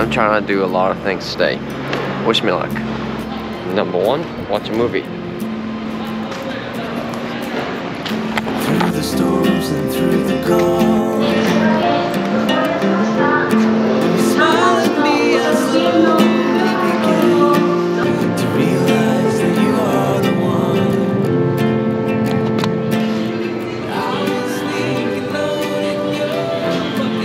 I'm trying to do a lot of things today. Wish me luck. Number 1, watch a movie. Through the storms and through the calm. Smile at me as slowly begin to realize that you are the one. I was sneaking alone in your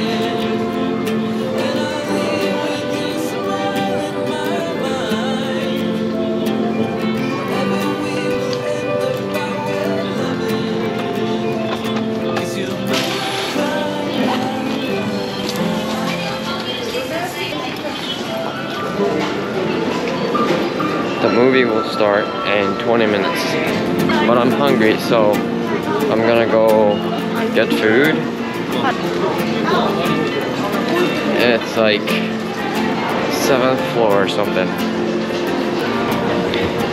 The movie will start in 20 minutes, but I'm hungry, so I'm gonna go get food. It's like 7th floor or something.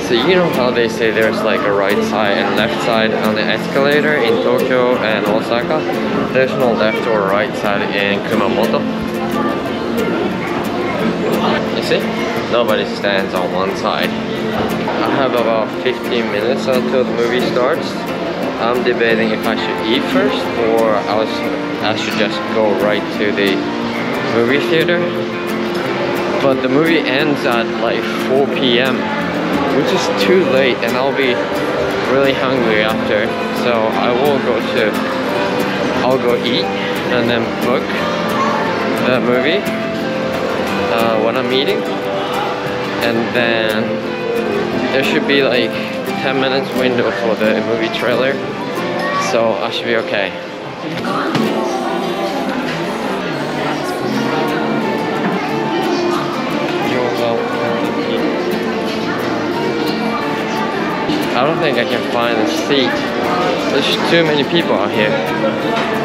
So you know how they say there's like a right side and left side on the escalator in Tokyo and Osaka? There's no left or right side in Kumamoto. You see? Nobody stands on one side. I have about 15 minutes until the movie starts. I'm debating if I should eat first or I should just go right to the movie theater. But the movie ends at like 4 p.m. which is too late, and I'll be really hungry after. So I'll go eat and then book the movie. What I'm eating, and then there should be like 10 minutes window for the movie trailer, so I should be okay. You're welcome. I don't think I can find a seat. There's too many people out here.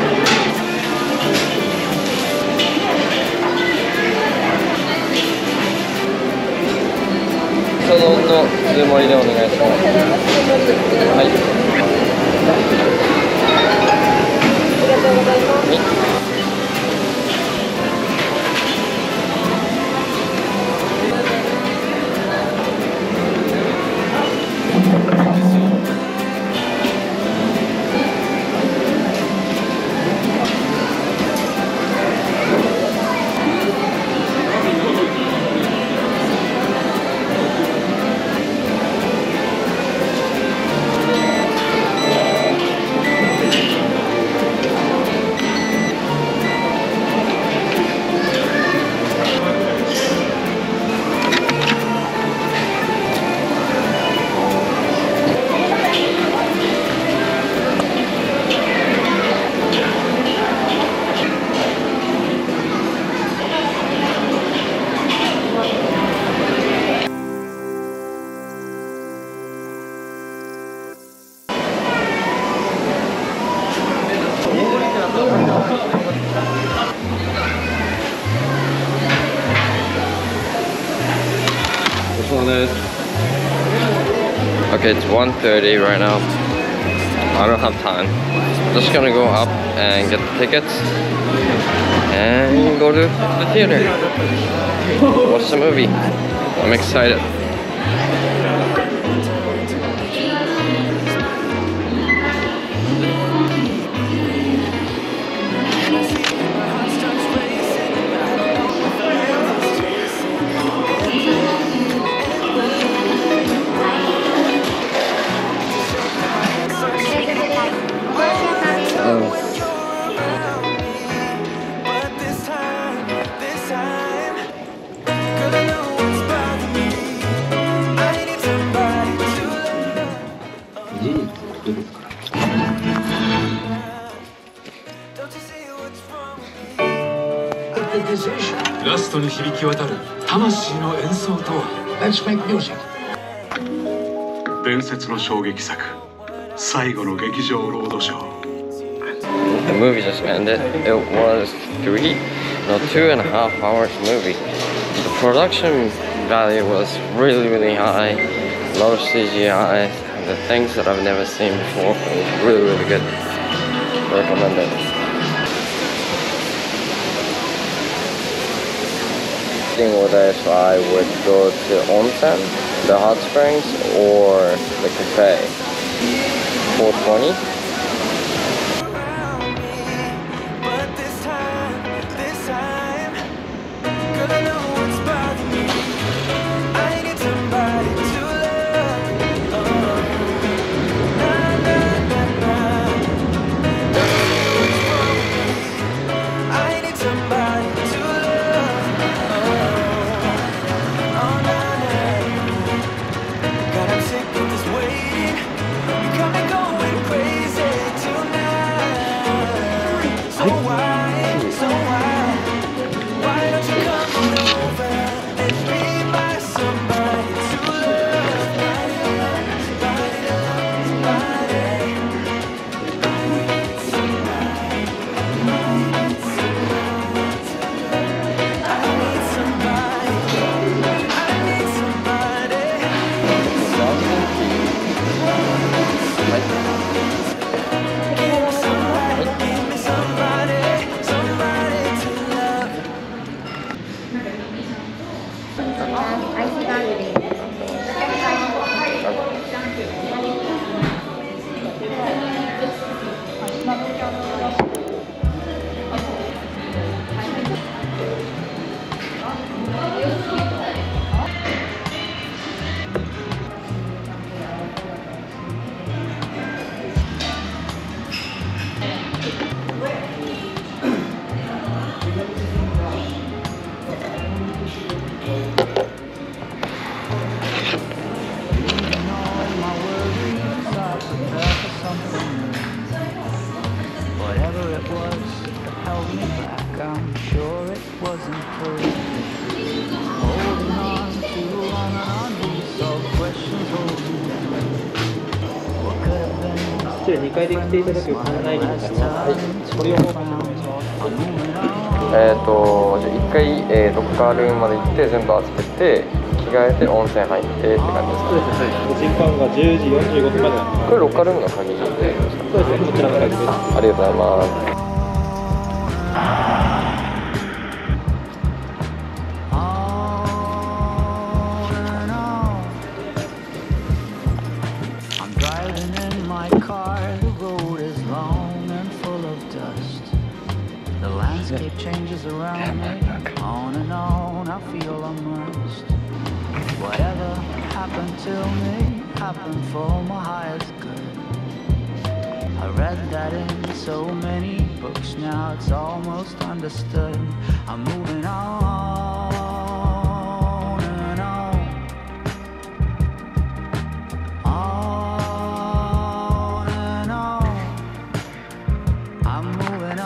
Okay, it's 1:30 right now. I don't have time. Just gonna go up and get the tickets and go to the theater. Watch the movie. I'm excited. Let's make music. 伝説の衝撃作最後の劇場ロードショー。 The movie just ended. It was 2.5 hours movie. The production value was really high. A lot of CGI. The things that I've never seen before. It was really good. Recommend it. Single days I would go to Onsen, the hot springs, or the cafe. 420.1回ロッカールームまで行って全部集めて着替えて温泉入ってって感じですね。時間が10時45分までなんです。これロッカールームの鍵で。そうですね。こちらの鍵です。ありがとうございます。 It changes around me, on and on, I feel unrest. Whatever happened to me, happened for my highest good. I read that in so many books, now it's almost understood. I'm moving on and on. On and on. I'm moving on.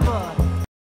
No.